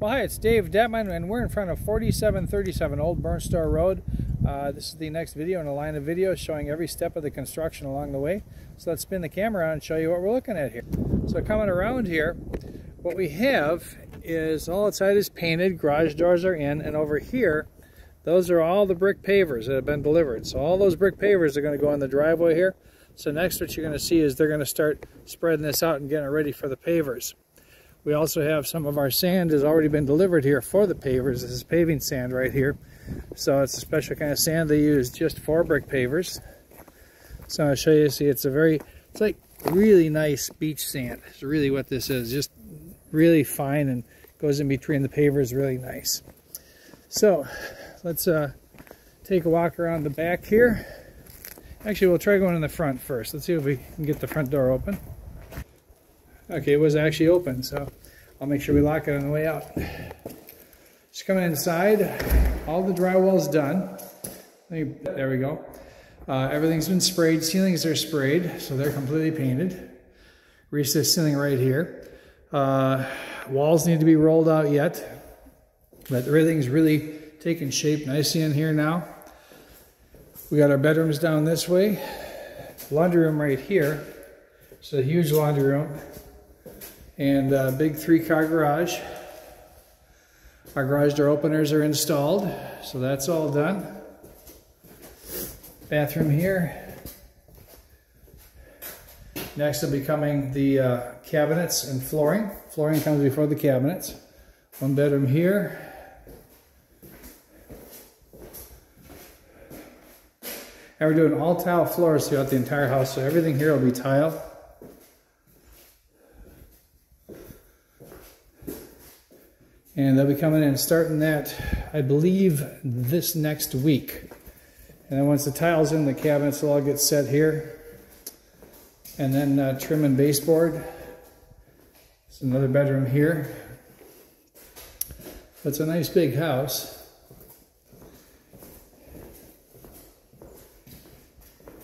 Well, hi, it's Dave Dettmann, and we're in front of 4737 Old Burnstar Road. This is the next video in a line of videos showing every step of the construction along the way. So let's spin the camera on and show you what we're looking at here. So coming around here, what we have is all outside is painted, garage doors are in, and over here, those are all the brick pavers that have been delivered. So all those brick pavers are going to go on the driveway here. So next what you're going to see is they're going to start spreading this out and getting it ready for the pavers. We also have some of our sand has already been delivered here for the pavers. This is paving sand right here. So it's a special kind of sand they use just for brick pavers. So I'll show you, see it's like really nice beach sand. It's really what this is, just really fine and goes in between the pavers really nice. So let's take a walk around the back here. Actually, we'll try going in the front first. Let's see if we can get the front door open. Okay, it was actually open, so I'll make sure we lock it on the way out. Just coming inside, all the drywall's done. There we go. Everything's been sprayed, ceilings are sprayed, so they're completely painted. Reached this ceiling right here. Walls need to be rolled out yet, but everything's really taking shape nicely in here now. We got our bedrooms down this way, laundry room right here. It's a huge laundry room. And a big 3-car garage. Our garage door openers are installed, so that's all done. Bathroom here. Next will be coming the cabinets and flooring. Flooring comes before the cabinets. One bedroom here. And we're doing all tile floors throughout the entire house, so everything here will be tile. And they'll be coming in and starting that, I believe, this next week. And then once the tile's in, the cabinets will all get set here. And then trim and baseboard. It's another bedroom here. It's a nice big house.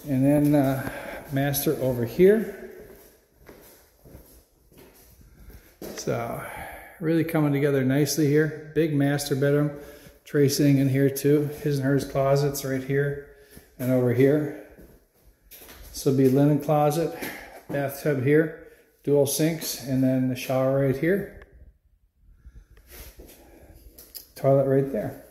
And then master over here. So really coming together nicely here. Big master bedroom. Trey sitting in here too. His and hers closets right here and over here. This will be linen closet, bathtub here, dual sinks, and then the shower right here. Toilet right there.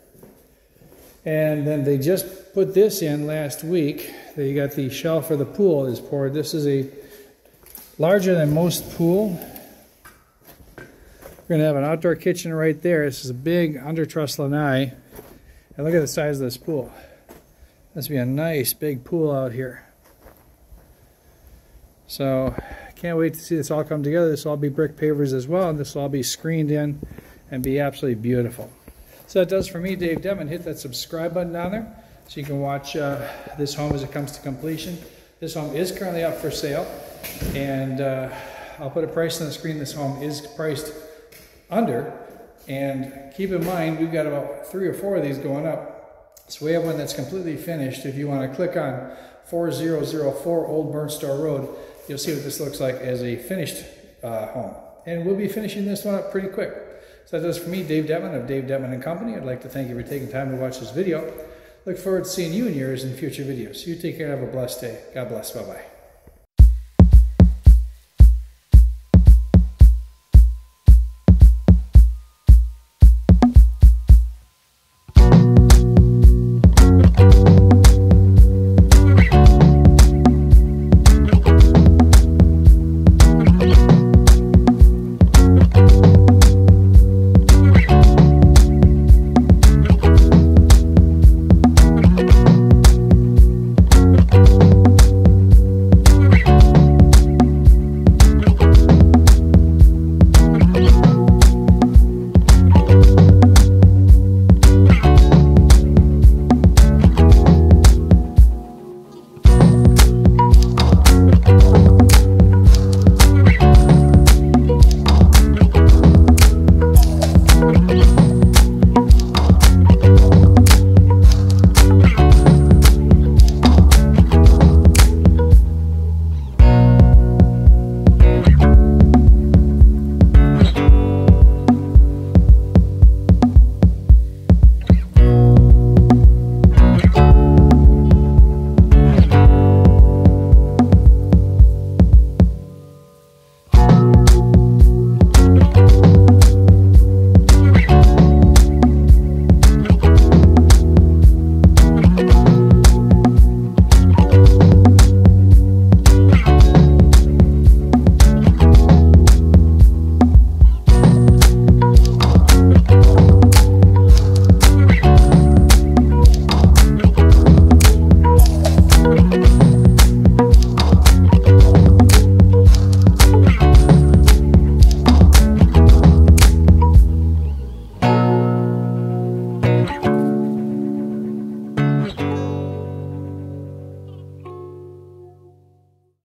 And then they just put this in last week. They got the shell for the pool is poured. This is a larger than most pool. We're going to have an outdoor kitchen right there. This is a big under truss lanai. And look at the size of this pool. This will be a nice big pool out here. So can't wait to see this all come together. This will all be brick pavers as well. And this will all be screened in and be absolutely beautiful. So that does for me, Dave Dettmann. Hit that subscribe button down there so you can watch this home as it comes to completion. This home is currently up for sale. And I'll put a price on the screen. This home is priced under, and keep in mind we've got about 3 or 4 of these going up, so we have one that's completely finished. If you want to click on 4004 Old Burnstar Road, you'll see what this looks like as a finished home, and we'll be finishing this one up pretty quick. So that does for me, Dave Dettmann of Dave Dettmann & Company. I'd like to thank you for taking time to watch this video. Look forward to seeing you in future videos. You take care and have a blessed day. God bless. Bye-bye.